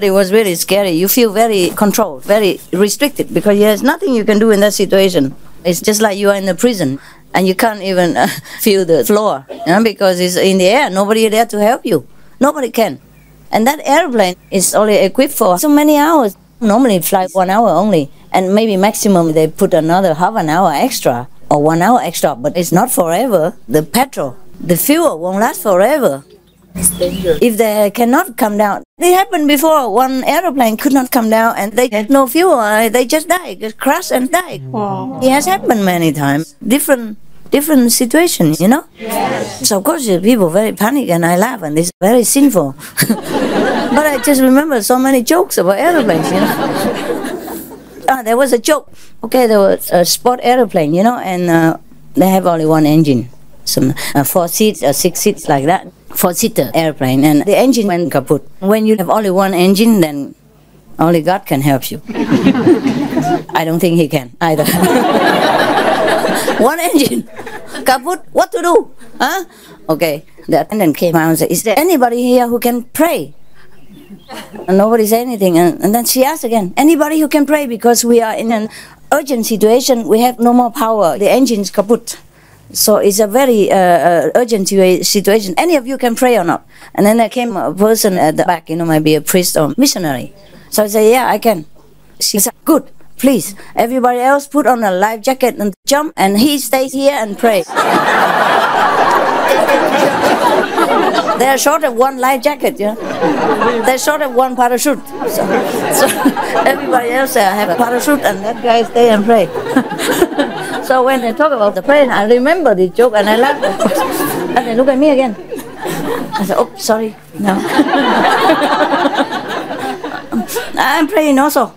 It was very scary. You feel very controlled, very restricted, because there's nothing you can do in that situation. It's just like you are in a prison and you can't even feel the floor, you know, because it's in the air. Nobody there to help you. Nobody can. And that airplane is only equipped for so many hours. Normally fly 1 hour only, and maybe maximum they put another half an hour extra or 1 hour extra, but it's not forever. The petrol, the fuel won't last forever. If they cannot come down, it happened before. One aeroplane could not come down and they had no fuel. They just died, just crashed and died. Wow. It has happened many times. Different situations, you know. Yes. So of course people very panic, and I laugh, and it's very sinful. But I just remember so many jokes about aeroplanes, you know. There was a joke. Okay, there was a sport aeroplane, you know, and they have only one engine. Some 4 seats or 6 seats like that. 4-seater airplane, and the engine went kaput. When you have only one engine, then only God can help you. I don't think He can either. One engine kaput, what to do? Huh? Okay, the attendant came out and said, "Is there anybody here who can pray?" And nobody said anything, and then she asked again, "Anybody who can pray, because we are in an urgent situation, we have no more power, the engine's kaput. So it's a very urgent situation. Any of you can pray or not?" And then there came a person at the back, you know, maybe a priest or missionary. So I said, "Yeah, I can." She said, "Good, please, everybody else put on a life jacket and jump, and he stays here and prays." They're short of one life jacket, you know. They're short of one parachute. So everybody else have a parachute, and that guy stay and pray. So when they talk about the plane, I remember the joke and I laughed. And they look at me again. I said, "Oh, sorry, no." "I'm praying also.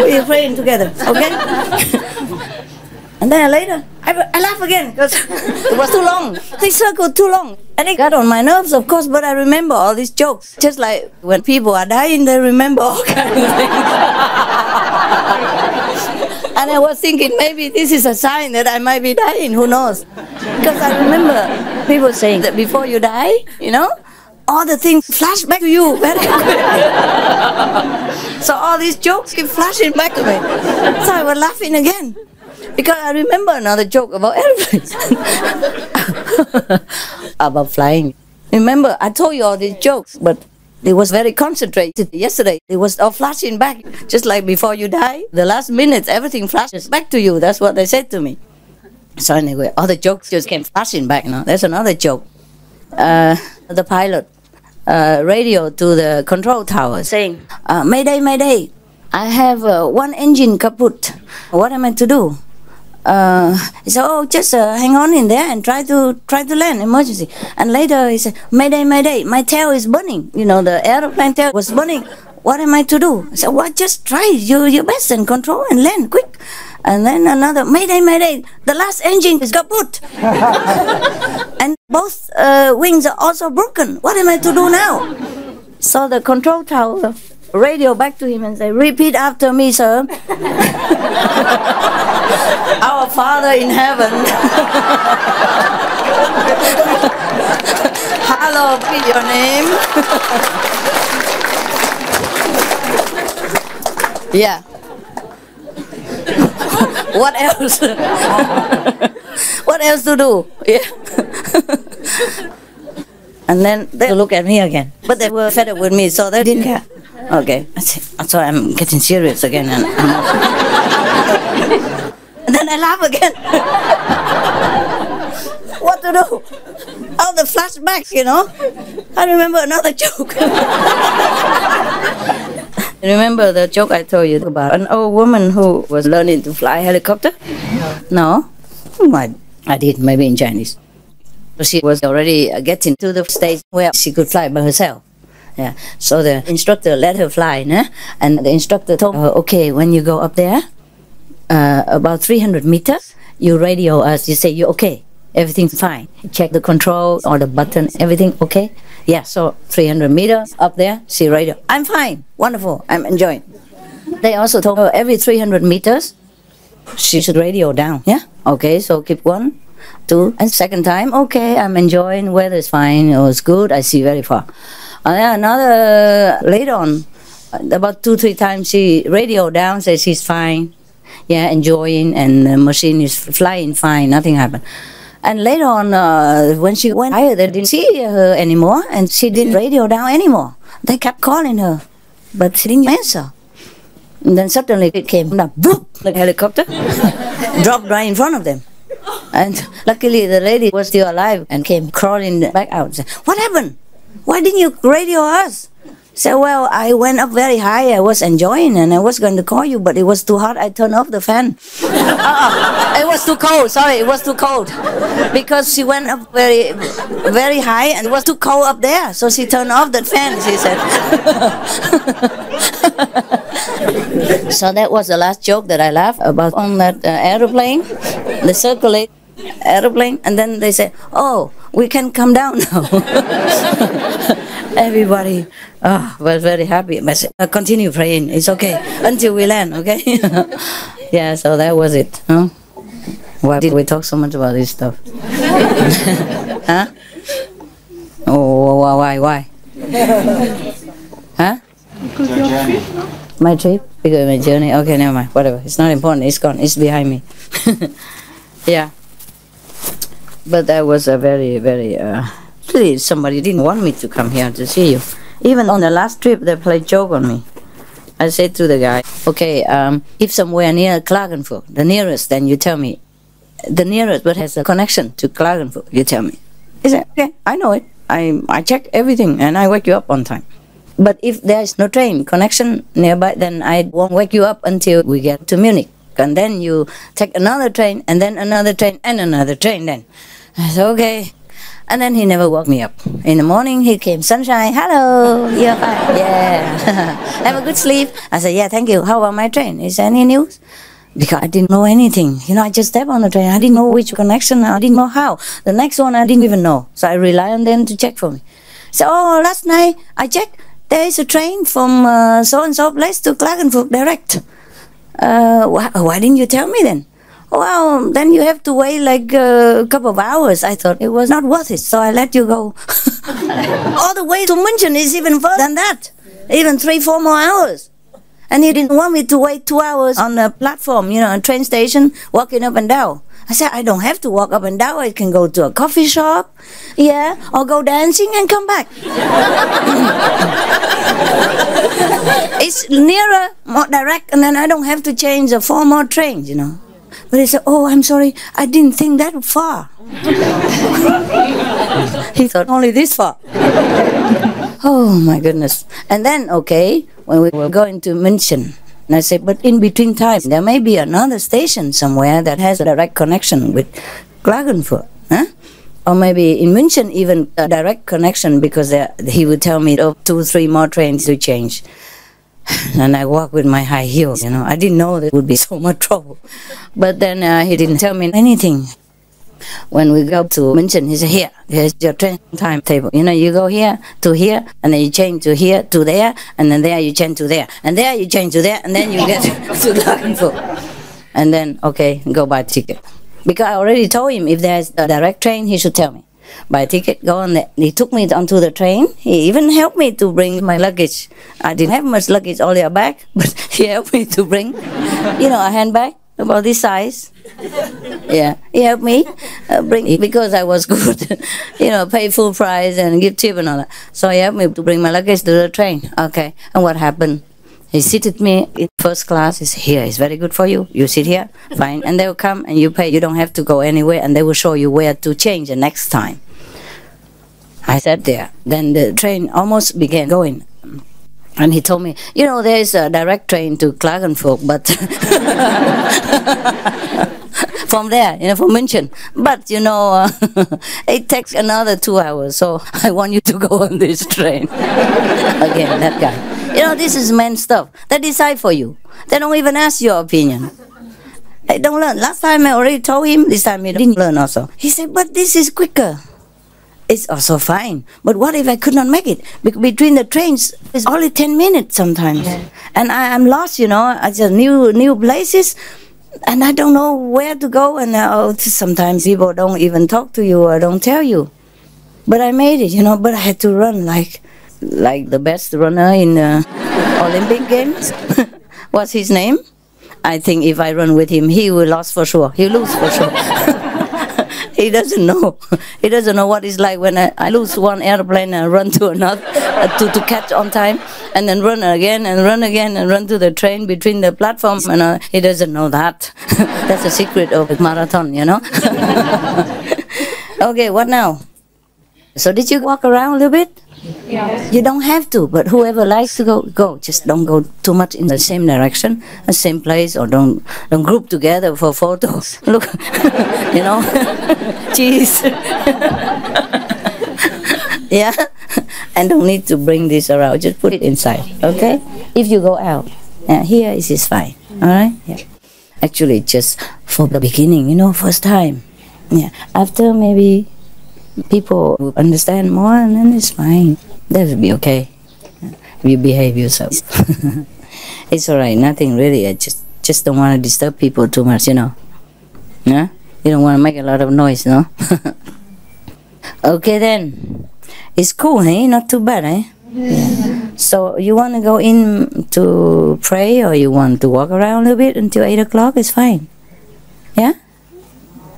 We're praying together, okay?" And then later, I laugh again because it was too long. They circled too long. And it got on my nerves, of course, but I remember all these jokes. Just like when people are dying, they remember all kinds of things. And I was thinking, maybe this is a sign that I might be dying, who knows? Because I remember people saying that before you die, you know, all the things flash back to you very quickly. So all these jokes keep flashing back to me. So I was laughing again, because I remember another joke about airplanes. About flying. Remember, I told you all these jokes, but it was very concentrated yesterday. It was all flashing back, just like before you die, the last minutes, everything flashes back to you. That's what they said to me. So anyway, all the jokes just came flashing back now. There's another joke. The pilot radioed to the control tower saying, "Mayday, mayday, I have one engine kaput. What am I to do?" He said, "Oh, just hang on in there and try to land, emergency." And later he said, "Mayday, mayday, my tail is burning. You know, the aeroplane tail was burning. What am I to do?" I said, "Well, just try your best and control and land quick." And then another, "Mayday, mayday, the last engine is kaput." "And both wings are also broken. What am I to do now?" So the control tower radioed back to him and said, "Repeat after me, sir." "Our Father in heaven, hallowed be your name." Yeah. What else? What else to do? Yeah. And then they look at me again. But they were fed up with me, so they didn't care. Okay. So I'm getting serious again. And and then I laugh again. What to do? All the flashbacks, you know. I remember another joke. Remember the joke I told you about an old woman who was learning to fly helicopter? No? I did, maybe in Chinese. She was already getting to the stage where she could fly by herself. Yeah. So the instructor let her fly, né? And the instructor told her, "Okay, when you go up there, about 300 meters, you radio us, you say you're okay, everything's fine. Check the control or the button, everything okay?" Yeah, so 300 meters up there, she radio, "I'm fine, wonderful, I'm enjoying." They also told her every 300 meters, she should radio down, yeah? Okay, so keep 1, 2, and second time, "Okay, I'm enjoying, weather's fine, it was good, I see very far. Another later on, about 2-3 times she radioed down, says she's fine, yeah, enjoying, and the machine is flying fine, nothing happened. And later on, when she went higher, they didn't see her anymore, and she didn't radio down anymore. They kept calling her, but she didn't answer. And then suddenly it came, like, boop, like a helicopter, dropped right in front of them. And luckily the lady was still alive and came crawling back out. Said, "What happened? Why didn't you radio us?" Said, "Well, I went up very high, I was enjoying, and I was going to call you, but it was too hot, I turned off the fan." It was too cold, sorry, it was too cold. Because she went up very, very high, and it was too cold up there, so she turned off the fan, she said. So that was the last joke that I laughed about on that aeroplane, the circulate aeroplane, and then they said, "Oh, we can come down now." Everybody was very happy. But continue praying, it's okay, until we land, okay? Yeah, so that was it. Huh? Why did we talk so much about this stuff? Huh? Oh, why? Huh? Because your trip? My trip? Because my journey? Okay, never mind, whatever. It's not important, it's gone, it's behind me. Yeah. But that was a very, very... Please, somebody didn't want me to come here to see you. Even on the last trip, they played joke on me. I said to the guy, "Okay, if somewhere near Klagenfurt, the nearest, then you tell me. The nearest, but has a connection to Klagenfurt, you tell me." He said, "Okay, I know it. I check everything and I wake you up on time. But if there is no train connection nearby, then I won't wake you up until we get to Munich. And then you take another train, and then another train, and another train then." I said, "Okay." And then he never woke me up. In the morning, he came, "Sunshine, hello, you're fine, yeah. Have a good sleep." I said, "Yeah, thank you. How about my train? Is there any news?" Because I didn't know anything. You know, I just stepped on the train. I didn't know which connection. I didn't know how. The next one, I didn't even know. So I relied on them to check for me. So, "Oh, last night, I checked. There is a train from so-and-so place to Klagenfurt direct. Why didn't you tell me then?" "Well, then you have to wait like a couple of hours." I thought it was not worth it, so I let you go. All the way to München is even further than that, even 3-4 more hours. And he didn't want me to wait 2 hours on a platform, you know, a train station, walking up and down. I said, "I don't have to walk up and down. I can go to a coffee shop, yeah, or go dancing and come back." It's nearer, more direct, and then I don't have to change the 4 more trains, you know. But he said, "Oh, I'm sorry, I didn't think that far." He thought, only this far. Oh, my goodness. And then, okay, when we were going to München, and I said, "But in between time, there may be another station somewhere that has a direct connection with Klagenfurt. Huh? Or maybe in München, even a direct connection, because he would tell me, oh, 2-3 more trains to change." And I walked with my high heels, you know. I didn't know there would be so much trouble. But then he didn't tell me anything. When we go to München, he said, "Here, here's your train timetable. You know, you go here to here, and then you change to here to there, and then there you change to there, and there you change to there, and then you get to Klagenfurt." And then, okay, go buy a ticket. Because I already told him if there's a direct train, he should tell me. Buy a ticket, go on there. He took me onto the train. He even helped me to bring my luggage. I didn't have much luggage all their bag, but he helped me to bring, you know, a handbag about this size. Yeah, he helped me bring it because I was good, you know, pay full price and give tip and all that. So he helped me to bring my luggage to the train. Okay, and what happened? He seated me in first class. He said, "Here, it's very good for you. You sit here, fine." And they'll come and you pay. You don't have to go anywhere, and they will show you where to change the next time. I sat there. Then the train almost began going. And he told me, "You know, there is a direct train to Klagenfurt, but from there, you know, from München. But, you know, it takes another 2 hours, so I want you to go on this train." Again, that guy. You know, this is men's stuff. They decide for you. They don't even ask your opinion. They don't learn. Last time I already told him, this time he didn't learn also. He said, "But this is quicker." It's also fine. But what if I could not make it? Between the trains, it's only 10 minutes sometimes. Yeah. And I'm lost, you know. I just new places, and I don't know where to go. And sometimes people don't even talk to you or don't tell you. But I made it, you know. But I had to run like like the best runner in the Olympic Games. What's his name? I think if I run with him, he will lose for sure. He lose for sure. He doesn't know. He doesn't know what it's like when I lose one airplane and run to another to catch on time, and then run again and run again and run to the train between the platforms. And he doesn't know that. That's the secret of a marathon, you know. Okay, what now? So did you walk around a little bit? Yes. You don't have to, but whoever likes to go, go. Just don't go too much in the same direction, the same place, or don't group together for photos. Look, you know, cheese. Yeah, and don't need to bring this around. Just put it inside, okay? If you go out, here it is fine. All right? Yeah. Actually, just for the beginning, you know, first time. Yeah. After maybe. People will understand more, and then it's fine. That will be okay. You behave yourself. It's all right. Nothing really. I just don't want to disturb people too much, you know. Yeah? You don't want to make a lot of noise, no? Okay then. It's cool, eh? Not too bad, eh? Yeah. So you want to go in to pray, or you want to walk around a little bit until 8 o'clock? It's fine. Yeah.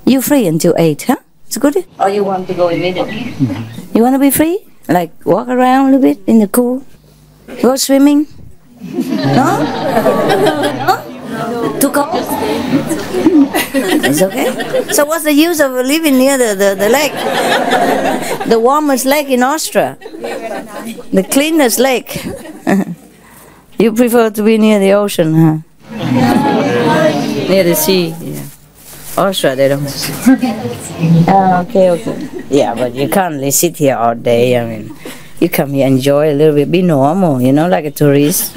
You free until 8, huh? It's good. Or you want to go immediately? You want to be free? Like walk around a little bit in the pool? Go swimming? No? No? Too cold? It's okay. So what's the use of living near the lake? The warmest lake in Austria. The cleanest lake. You prefer to be near the ocean, huh? Near the sea. Austria, they don't. Okay. Yeah, but you can't really sit here all day. I mean, you come here, enjoy a little bit, be normal, you know, like a tourist.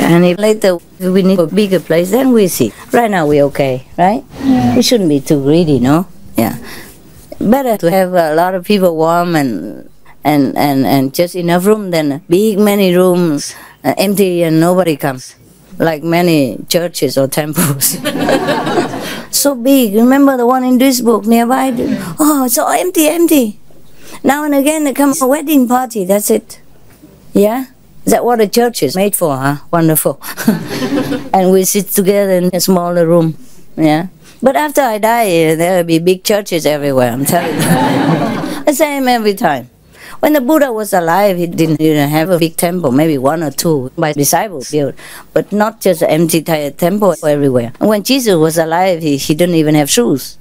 And if later we need a bigger place, then we see. Right now we're okay, right? Yeah. We shouldn't be too greedy, no? Yeah. Better to have a lot of people warm and just enough room than big many rooms empty and nobody comes. Like many churches or temples. So big. Remember the one in Duisburg nearby? Oh, so empty. Now and again they come a wedding party, that's it. Yeah? Is that what a church is made for, huh? Wonderful. And we sit together in a smaller room. Yeah? But after I die, there will be big churches everywhere, I'm telling you. The same every time. When the Buddha was alive, he didn't have a big temple, maybe one or two by disciples built, but not just an empty temple everywhere. And when Jesus was alive, he didn't even have shoes.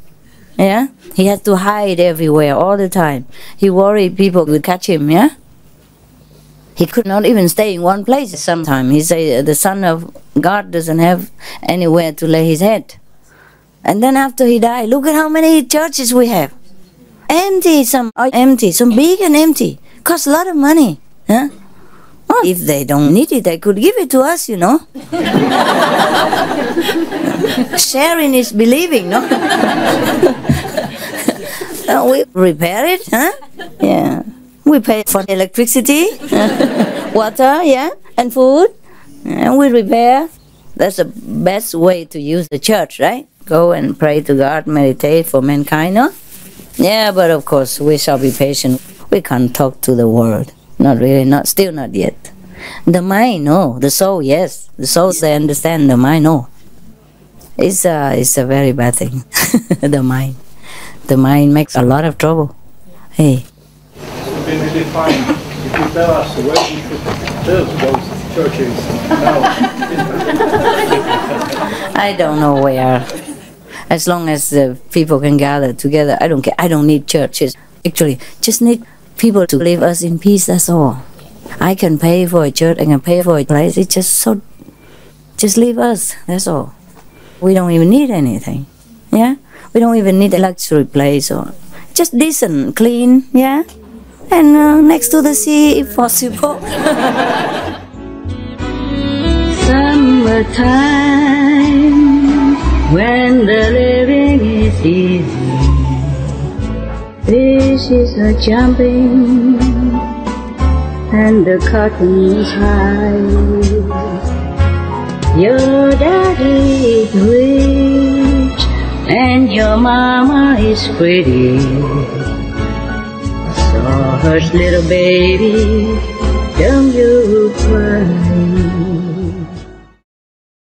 Yeah? He had to hide everywhere all the time. He worried people would catch him, yeah? He could not even stay in one place sometimes. He said, the Son of God doesn't have anywhere to lay his head. And then after he died, look at how many churches we have. Empty, some are empty, some big and empty. Cost a lot of money. Huh? Well, if they don't need it, they could give it to us, you know. Sharing is believing, no? We repair it, huh? Yeah. We pay for electricity, water, yeah, and food. And we repair. That's the best way to use the church, right? Go and pray to God, meditate for mankind, no? Yeah, but of course, we shall be patient. We can't talk to the world. Not really, still not yet. The mind, no. The soul, yes. The soul, they understand. The mind, no. It's a very bad thing, the mind. The mind makes a lot of trouble. Hey. So then you define, if you tell us where we should build those churches now. I don't know where. As long as the people can gather together, I don't care. I don't need churches. Actually, just need people to leave us in peace, that's all. I can pay for a church, I can pay for a place. It's just so... Just leave us, that's all. We don't even need anything, yeah? We don't even need a luxury place or... Just decent, clean, yeah? And next to the sea, if possible. Summertime. When the living is easy, fishes are jumping and the cotton is high. Your daddy is rich and your mama is pretty. So Hush, little baby, don't you cry.